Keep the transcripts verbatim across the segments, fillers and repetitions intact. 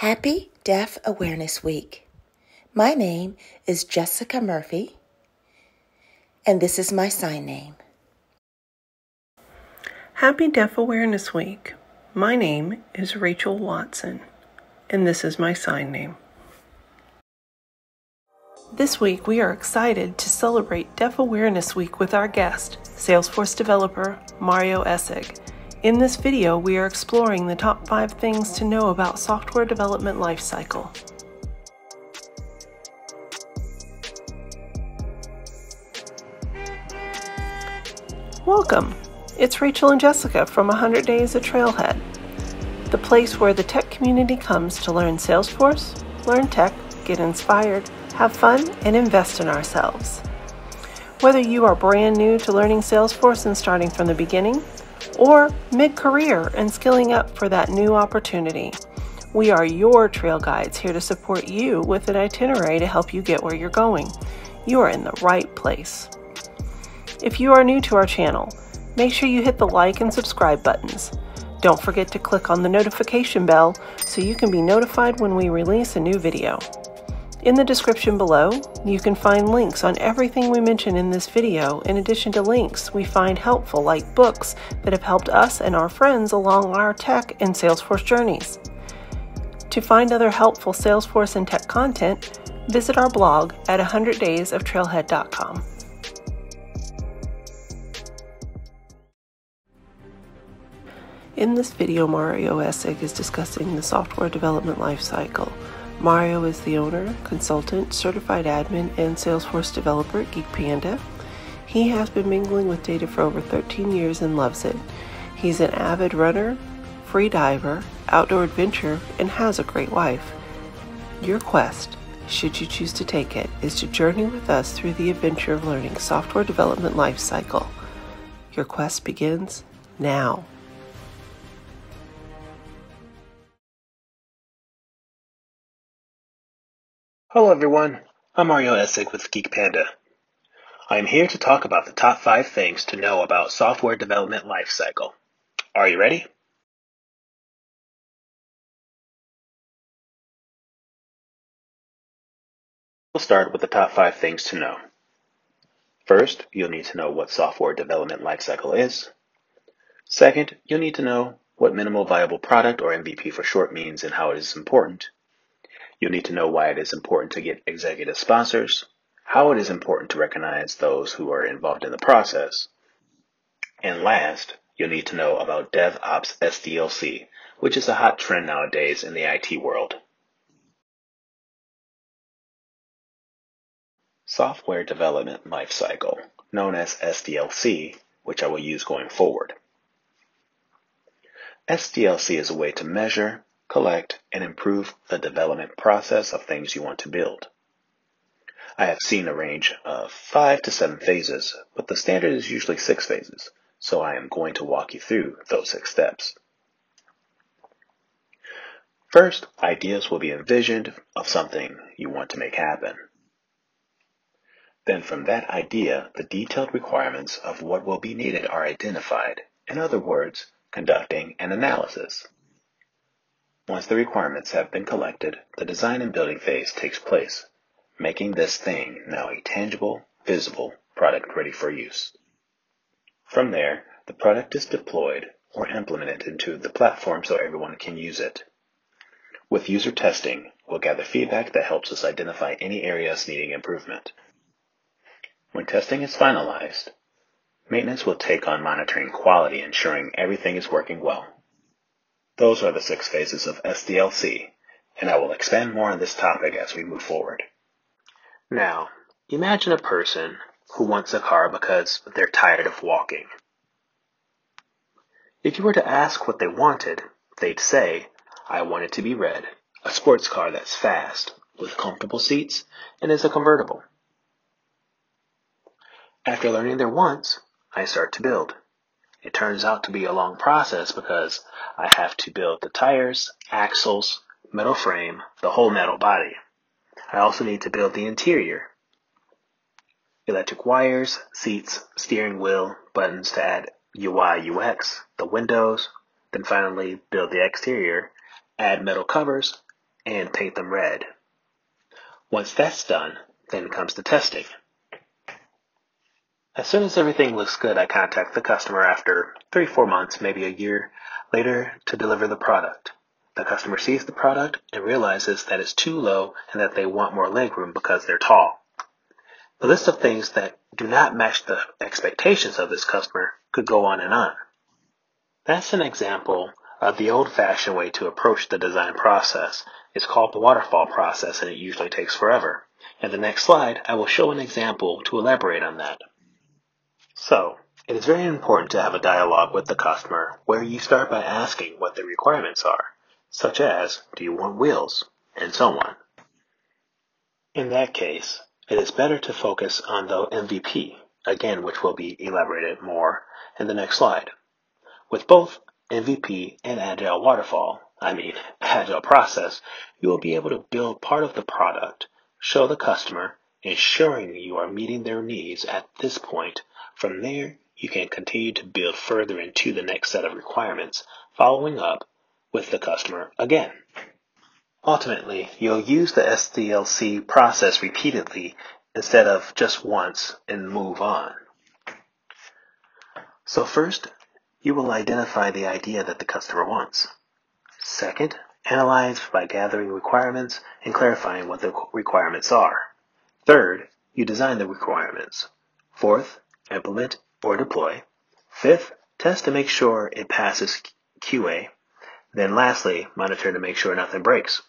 Happy Deaf Awareness Week. My name is Jessica Murphy, and this is my sign name. Happy Deaf Awareness Week. My name is Rachel Watson, and this is my sign name. This week, we are excited to celebrate Deaf Awareness Week with our guest, Salesforce developer Mario Essig. In this video, we are exploring the top five things to know about software development lifecycle. Welcome! It's Rachel and Jessica from one hundred Days of Trailhead, the place where the tech community comes to learn Salesforce, learn tech, get inspired, have fun, and invest in ourselves. Whether you are brand new to learning Salesforce and starting from the beginning, or mid-career and skilling up for that new opportunity, we are your trail guides here to support you with an itinerary to help you get where you're going. You are in the right place. If you are new to our channel, make sure you hit the like and subscribe buttons. Don't forget to click on the notification bell so you can be notified when we release a new video. In the description below, you can find links on everything we mention in this video, in addition to links we find helpful like books that have helped us and our friends along our tech and Salesforce journeys. To find other helpful Salesforce and tech content, visit our blog at one hundred days of trailhead dot com. In this video, Mario Essig is discussing the software development lifecycle. Mario is the owner, consultant, certified admin, and Salesforce developer at GeekPanda. He has been mingling with data for over thirteen years and loves it. He's an avid runner, free diver, outdoor adventurer, and has a great wife. Your quest, should you choose to take it, is to journey with us through the adventure of learning software development lifecycle. Your quest begins now. Hello everyone, I'm Mario Essig with GeekPanda. I'm here to talk about the top five things to know about software development lifecycle. Are you ready? We'll start with the top five things to know. First, you'll need to know what software development lifecycle is. Second, you'll need to know what minimal viable product, or M V P for short, means and how it is important. You'll need to know why it is important to get executive sponsors, how it is important to recognize those who are involved in the process, and last, you'll need to know about DevOps S D L C, which is a hot trend nowadays in the I T world. Software development lifecycle, known as S D L C, which I will use going forward. S D L C is a way to measure, collect, and improve the development process of things you want to build. I have seen a range of five to seven phases, but the standard is usually six phases, so I am going to walk you through those six steps. First, ideas will be envisioned of something you want to make happen. Then from that idea, the detailed requirements of what will be needed are identified, in other words, conducting an analysis. Once the requirements have been collected, the design and building phase takes place, making this thing now a tangible, visible product ready for use. From there, the product is deployed or implemented into the platform so everyone can use it. With user testing, we'll gather feedback that helps us identify any areas needing improvement. When testing is finalized, maintenance will take on monitoring quality, ensuring everything is working well. Those are the six phases of S D L C, and I will expand more on this topic as we move forward. Now, imagine a person who wants a car because they're tired of walking. If you were to ask what they wanted, they'd say, I want it to be red, a sports car that's fast, with comfortable seats, and is a convertible. After learning their wants, I start to build. It turns out to be a long process because I have to build the tires, axles, metal frame, the whole metal body. I also need to build the interior, electric wires, seats, steering wheel, buttons to add U I U X, the windows, then finally build the exterior, add metal covers, and paint them red. Once that's done, then comes the testing. As soon as everything looks good, I contact the customer after three, four months, maybe a year later to deliver the product. The customer sees the product and realizes that it's too low and that they want more legroom because they're tall. The list of things that do not match the expectations of this customer could go on and on. That's an example of the old-fashioned way to approach the design process. It's called the waterfall process, and it usually takes forever. In the next slide, I will show an example to elaborate on that. So, it is very important to have a dialogue with the customer where you start by asking what the requirements are, such as, do you want wheels, and so on. In that case, it is better to focus on the M V P, again, which will be elaborated more in the next slide. With both M V P and Agile Waterfall, I mean Agile Process, you will be able to build part of the product, show the customer, ensuring you are meeting their needs at this point. From there, you can continue to build further into the next set of requirements, following up with the customer again. Ultimately, you'll use the S D L C process repeatedly instead of just once and move on. So first, you will identify the idea that the customer wants. Second, analyze by gathering requirements and clarifying what the requirements are. Third, you design the requirements. Fourth, implement or deploy. Fifth, test to make sure it passes Q A. Then lastly, monitor to make sure nothing breaks.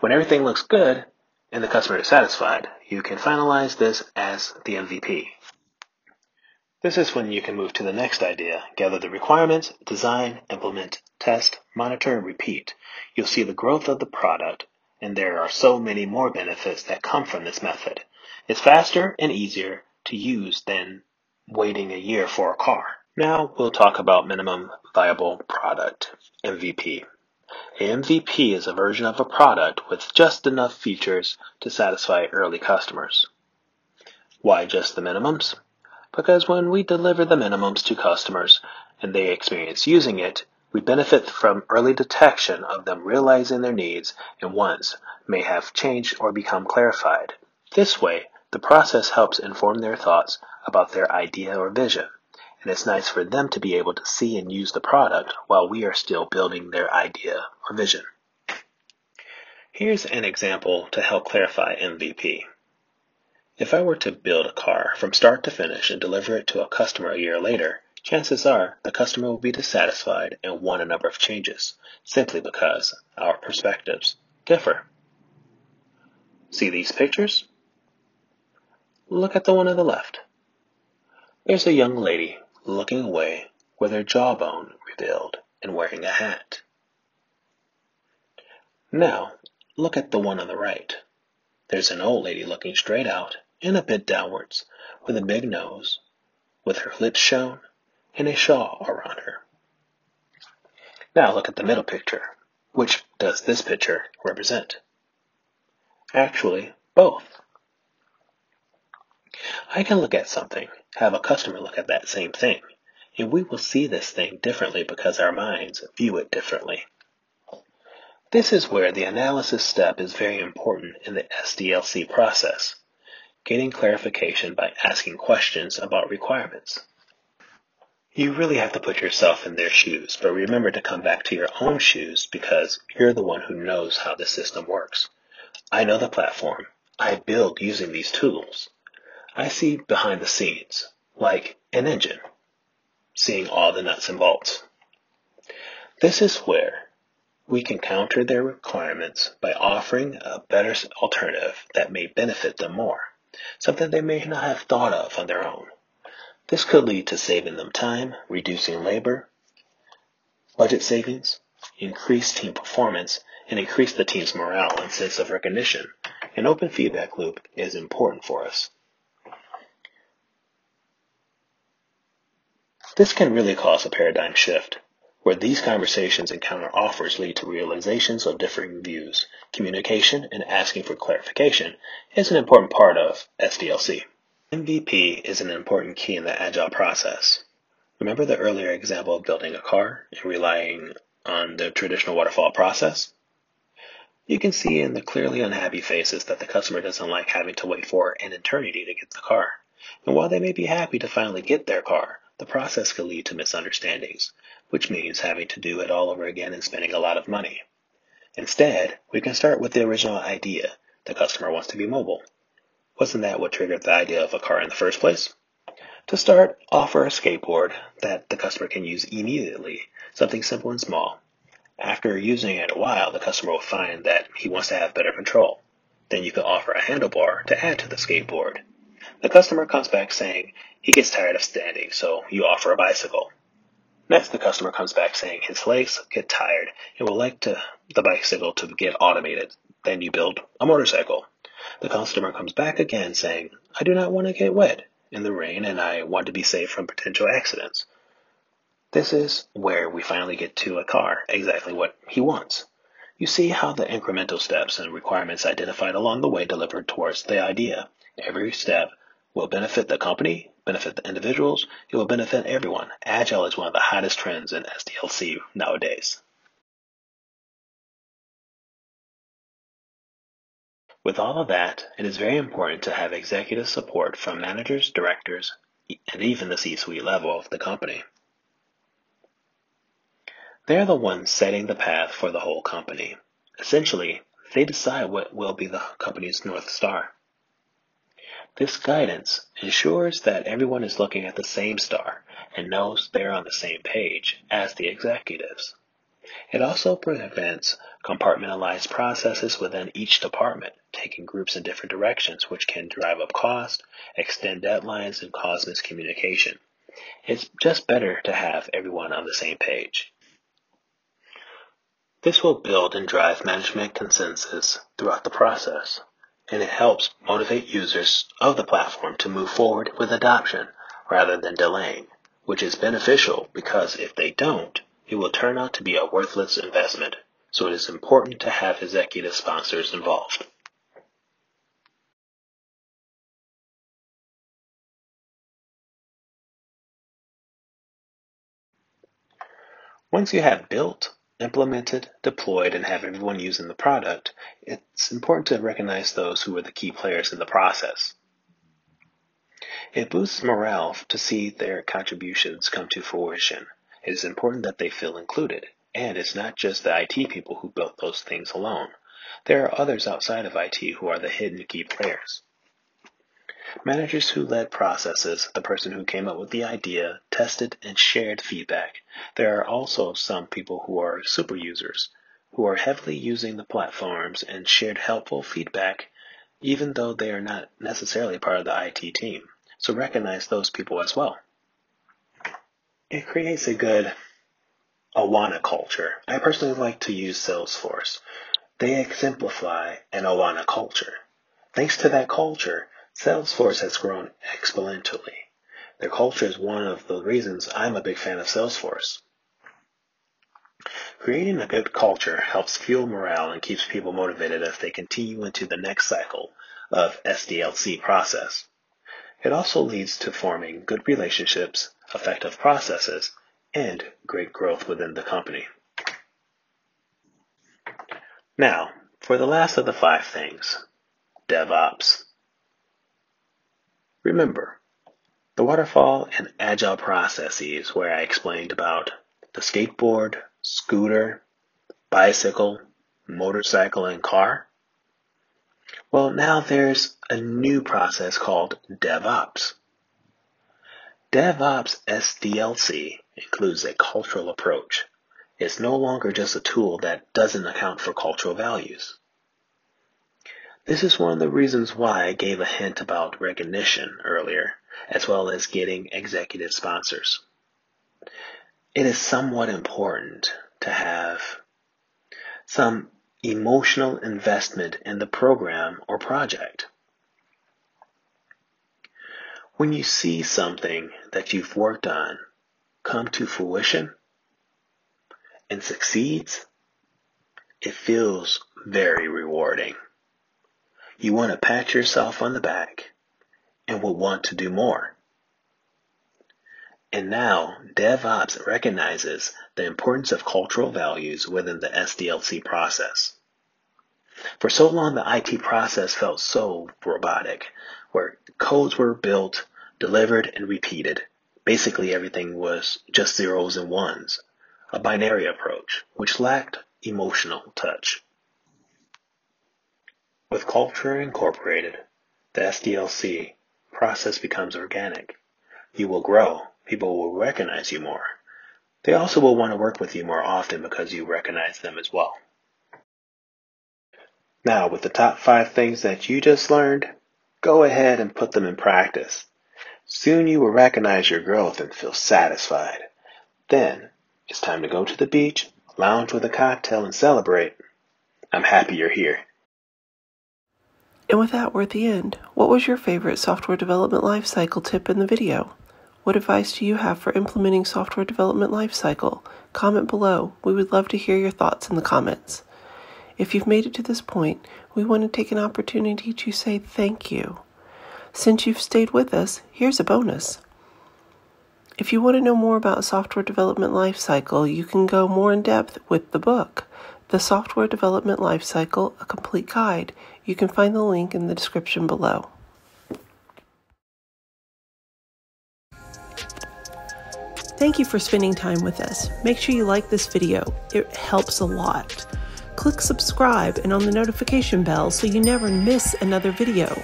When everything looks good and the customer is satisfied, you can finalize this as the M V P. This is when you can move to the next idea, gather the requirements, design, implement, test, monitor, and repeat. You'll see the growth of the product, and there are so many more benefits that come from this method. It's faster and easier to use than waiting a year for a car. Now we'll talk about minimum viable product, M V P. A M V P is a version of a product with just enough features to satisfy early customers. Why just the minimums? Because when we deliver the minimums to customers and they experience using it, we benefit from early detection of them realizing their needs and wants may have changed or become clarified. This way, the process helps inform their thoughts about their idea or vision, and it's nice for them to be able to see and use the product while we are still building their idea or vision. Here's an example to help clarify M V P. If I were to build a car from start to finish and deliver it to a customer a year later, chances are the customer will be dissatisfied and want a number of changes, simply because our perspectives differ. See these pictures? Look at the one on the left. There's a young lady looking away with her jawbone revealed and wearing a hat. Now, look at the one on the right. There's an old lady looking straight out and a bit downwards with a big nose, with her lips shown and a shawl around her. Now look at the middle picture. Which does this picture represent? Actually, both. I can look at something, have a customer look at that same thing, and we will see this thing differently because our minds view it differently. This is where the analysis step is very important in the S D L C process, getting clarification by asking questions about requirements. You really have to put yourself in their shoes, but remember to come back to your own shoes because you're the one who knows how the system works. I know the platform. I build using these tools. I see behind the scenes, like an engine, seeing all the nuts and bolts. This is where we can counter their requirements by offering a better alternative that may benefit them more, something they may not have thought of on their own. This could lead to saving them time, reducing labor, budget savings, increase team performance, and increase the team's morale and sense of recognition. An open feedback loop is important for us. This can really cause a paradigm shift, where these conversations and counter-offers lead to realizations of differing views. Communication and asking for clarification is an important part of S D L C. M V P is an important key in the Agile process. Remember the earlier example of building a car and relying on the traditional waterfall process? You can see in the clearly unhappy faces that the customer doesn't like having to wait for an eternity to get the car. And while they may be happy to finally get their car, the process could lead to misunderstandings, which means having to do it all over again and spending a lot of money. Instead, we can start with the original idea. The customer wants to be mobile. Wasn't that what triggered the idea of a car in the first place? To start, offer a skateboard that the customer can use immediately, something simple and small. After using it a while, the customer will find that he wants to have better control. Then you can offer a handlebar to add to the skateboard. The customer comes back saying he gets tired of standing, so you offer a bicycle. Next, the customer comes back saying his legs get tired and would like to, the bicycle to get automated. Then you build a motorcycle. The customer comes back again saying, I do not want to get wet in the rain and I want to be safe from potential accidents. This is where we finally get to a car, exactly what he wants. You see how the incremental steps and requirements identified along the way delivered towards the idea. Every step will benefit the company, benefit the individuals, it will benefit everyone. Agile is one of the hottest trends in S D L C nowadays. With all of that, it is very important to have executive support from managers, directors, and even the C-suite level of the company. They're the ones setting the path for the whole company. Essentially, they decide what will be the company's North Star. This guidance ensures that everyone is looking at the same star and knows they're on the same page as the executives. It also prevents compartmentalized processes within each department, taking groups in different directions, which can drive up cost, extend deadlines, and cause miscommunication. It's just better to have everyone on the same page. This will build and drive management consensus throughout the process, and it helps motivate users of the platform to move forward with adoption rather than delaying, which is beneficial because if they don't, it will turn out to be a worthless investment. So it is important to have executive sponsors involved. Once you have built, implemented, deployed, and have everyone using the product, it's important to recognize those who are the key players in the process. It boosts morale to see their contributions come to fruition. It is important that they feel included, and it's not just the I T people who built those things alone. There are others outside of I T who are the hidden key players. Managers who led processes, the person who came up with the idea, tested and shared feedback. There are also some people who are super users, who are heavily using the platforms and shared helpful feedback, even though they are not necessarily part of the I T team. So recognize those people as well. It creates a good Awana culture. I personally like to use Salesforce. They exemplify an Awana culture. Thanks to that culture, Salesforce has grown exponentially. Their culture is one of the reasons I'm a big fan of Salesforce. Creating a good culture helps fuel morale and keeps people motivated as they continue into the next cycle of S D L C process. It also leads to forming good relationships, effective processes, and great growth within the company. Now, for the last of the five things, DevOps. Remember, the waterfall and agile processes where I explained about the skateboard, scooter, bicycle, motorcycle, and car. Well, now there's a new process called DevOps. DevOps S D L C includes a cultural approach. It's no longer just a tool that doesn't account for cultural values. This is one of the reasons why I gave a hint about recognition earlier, as well as getting executive sponsors. It is somewhat important to have some emotional investment in the program or project. When you see something that you've worked on come to fruition and succeeds, it feels very rewarding. You want to pat yourself on the back and will want to do more. And now DevOps recognizes the importance of cultural values within the S D L C process. For so long, the I T process felt so robotic, where codes were built, delivered, and repeated. Basically, everything was just zeros and ones, a binary approach, which lacked emotional touch. With culture incorporated, the S D L C process becomes organic. You will grow. People will recognize you more. They also will want to work with you more often because you recognize them as well. Now, with the top five things that you just learned, go ahead and put them in practice. Soon you will recognize your growth and feel satisfied. Then, it's time to go to the beach, lounge with a cocktail, and celebrate. I'm happy you're here. And with that, we're at the end. What was your favorite software development lifecycle tip in the video? What advice do you have for implementing software development lifecycle? Comment below. We would love to hear your thoughts in the comments. If you've made it to this point, we want to take an opportunity to say thank you. Since you've stayed with us, here's a bonus. If you want to know more about software development lifecycle, you can go more in depth with the book, The Software Development Lifecycle, A Complete Guide. You can find the link in the description below. Thank you for spending time with us. Make sure you like this video. It helps a lot. Click subscribe and on the notification bell so you never miss another video.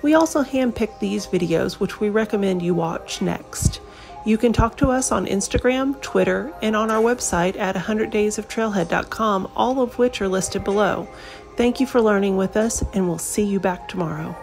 We also handpick these videos, which we recommend you watch next. You can talk to us on Instagram, Twitter, and on our website at one hundred days of trailhead dot com, all of which are listed below. Thank you for learning with us, and we'll see you back tomorrow.